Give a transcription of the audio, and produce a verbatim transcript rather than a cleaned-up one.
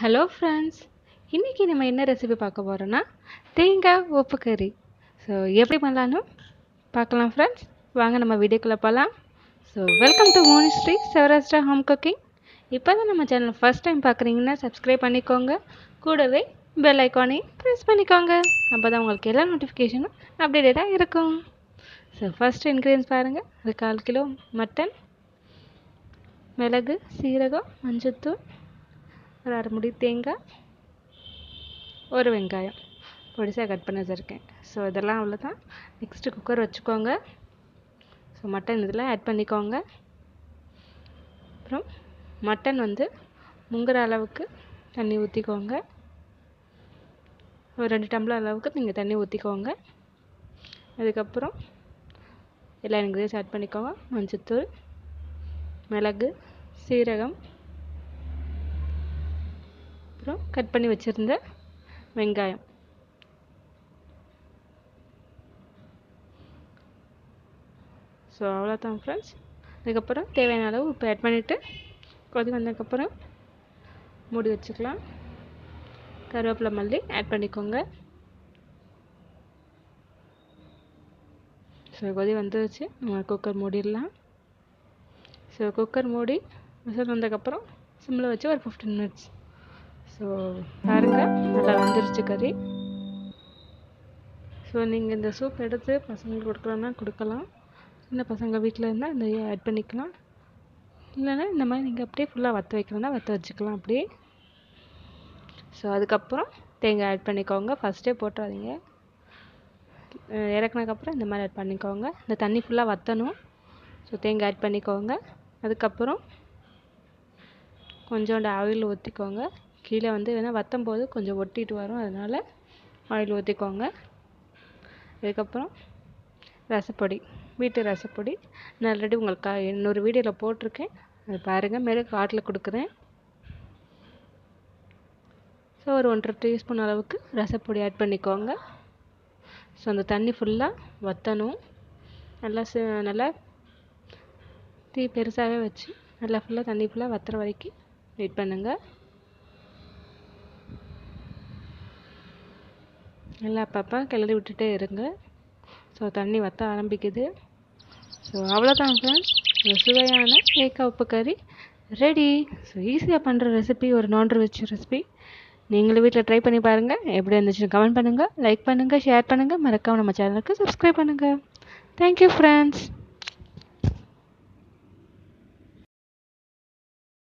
Hello friends इनकी नम्बर इन रेसिपी पाकपोना तेंगा उपकरी सो एप्पड़ी पन्नालुम पाकलाम फ्रेंड्स वांगा नम्मा वीडियोक्कुल्ल पोलाम सो वेलकम टू मोनिस्ट्री सौराष्ट्र होम कुकिंग इप्पोदा नम्मा चैनल फर्स्ट टाइम पाक्किरींगा सब्सक्राइब पन्निकोंगा कूडवे बेल आइकॉन प्रेस पन्निकोंगा अप्पोदा उंगलुक्कु एल्ला नोटिफिकेशनुम अपडेटा इरुक्कुम सो फर्स्ट इंग्रेडिएंट्स पारुंगा आधा किलो मटन मिलगु सीरगम मंजत्तू और अर मुड़ी तेंगा और वेंगाय पड़सा कट पड़ी वचर सो इला नेक्स्ट कुकर वो सो मटन इला आड पड़को अब मटन वो मुंगुर अल्वुक्कु तन्नी ऊतिको और रेंडु टम्बलर अल्वुक्कु नींगा तन्नी ऊतिको अदुक्कप्परम एल्ला इंग्रेडिएंट्स आड पड़को मंजत्तूल मिलगु सीरगम कट पड़ी वचर वेंगायम सो अवलोदान फ्रेंड्स अदुक्कप्परम उप्पु पड़े कोई मूड़ वच्चुक्कलाम करिवेप्पिला मल्ली आड पण्णिक्कोंगा सो कोई वंदुच्चु नम्म कुकर मूडिडलाम सो कुकर मूडी विसल वंदक अप्पुறம் சிம்ல வச்சு ஒரு पंद्रह मिनट्स सो பாருங்க நல்லா வந்திருச்சு கறி சோ நீங்க இந்த சூப் எடுத்து பசங்களுக்கு கொடுக்கலாம்னா கொடுக்கலாம் சின்ன பசங்க வீட்ல இருந்தா இந்த ஆட் பண்ணிக்கலாம் இல்லனா இந்த மாதிரி நீங்க அப்படியே ஃபுல்லா வத்த வைக்கறதா வத்த வச்சுக்கலாம் அப்படியே சோ அதுக்கு அப்புறம் தேங்காய் ஆட் பண்ணிக்கோங்க ஃபர்ஸ்டே போட்றாதீங்க இறக்குனதுக்கு அப்புறம் இந்த மாதிரி ஆட் பண்ணிக்கோங்க இந்த தண்ணி ஃபுல்லா வத்தணும் சோ தேங்காய் ஆட் பண்ணிக்கோங்க அதுக்கு அப்புறம் கொஞ்சம் ஆயில் ஊத்திக்கோங்க கீழ வந்து ஏனா வத்தம் போது கொஞ்சம் ஒட்டிட்டு வரும் அதனால ஆயில் ஊத்திக்கோங்க இதுக்கு அப்புறம் ரசப்பொடி வீட்டு ரசப்பொடி நான் ஆல்ரெடி உங்களுக்கு இன்னொரு வீடியோல போட்டுருக்கேன் அதை பாருங்க மேல கார்ட்ல கொடுக்கிறேன் சோ ஒரு एक बटा पाँच டீஸ்பூன் அளவுக்கு ரசப்பொடி ஆட் பண்ணிக்கோங்க சோ அந்த தண்ணி ஃபுல்லா வத்தணும் நல்லா நல்லா தீ பெருசாவே வச்சு நல்லா ஃபுல்லா தண்ணி ஃபுல்லா வத்தற வரைக்கும் வெயிட் பண்ணுங்க நல்லா அப்பப்ப கிளறி விட்டுட்டே இருங்க சோ தண்ணி வத்த ஆரம்பிக்குது சோ அவ்வளவுதான் फ्रेंड्स சுவையான தேங்காய் உப்பு கறி ரெடி சோ ஈஸியா பண்ற ரெசிபி ஒரு நான் வெஜ் ரெசிபி நீங்க வீட்ல ட்ரை பண்ணி பாருங்க எப்படி இருந்துச்சு கமெண்ட் பண்ணுங்க லைக் பண்ணுங்க ஷேர் பண்ணுங்க மறக்காம நம்ம சேனலுக்கு சப்ஸ்கிரைப் பண்ணுங்க थैंक यू फ्रेंड्स।